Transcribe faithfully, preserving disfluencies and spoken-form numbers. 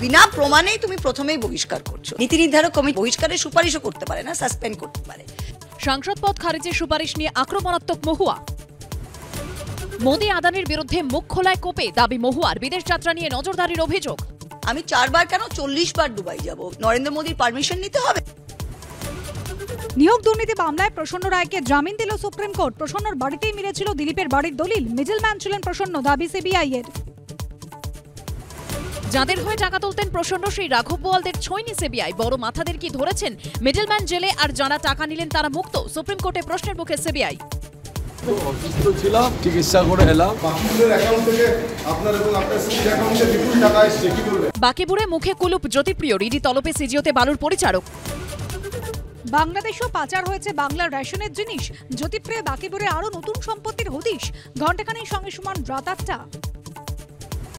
बिना प्रमाणेई तुमी प्रथमेई बहिष्कार करছো। नीति निर्धारक कमिटी बहिष्कारेर सुपारिशও করতে পারে না, সাসপেন্ড করতে পারে। সংসদ পদ খারিজের সুপারিশ নিয়ে আক্রমণাত্মক মহুয়া। মোদি আদানির বিরুদ্ধে মুখ খোলায় কোপে দাবি মহুয়ার। বিদেশ যাত্রা নিয়ে নজরদারির অভিযোগ। আমি চারবার কেন চল্লিশ বার দুবাই যাব, নরেন্দ্র মোদির পারমিশন নিতে হবে। নিয়োগ দুর্নীতি মামলায় প্রসন্ন রায়কে জামিন দিল সুপ্রিম কোর্ট। প্রসন্নর বাড়িতেই মিলেছিল দিলীপের বাড়ির দলিল, মিডলম্যান ছিলেন প্রসন্ন, দাবি সিবিআই এর। যাদের হয়ে টাকা তুলতেন প্রসন্ন সেই রাঘব বোয়ালদের ছয়নি সিবিআই। বড় মাথাদের কি ধরেছেন? মিডলম্যান জেলে, আর যারা টাকা নিলেন তারা মুক্ত। সুপ্রিম কোর্টে প্রশ্নের মুখে সিবিআই। বাকিপুরে মুখে কুলুপ জ্যোতিপ্রিয়, রিডি তলপে সিজিওতে বালুর পরিচারক। বাংলাদেশও পাচার হয়েছে বাংলার রেশনের জিনিস। জ্যোতিপ্রিয় বাকিপুরে আরো নতুন সম্পত্তির হদিশ। ঘণ্টাখানিক সঙ্গে সমান রাত আটটা।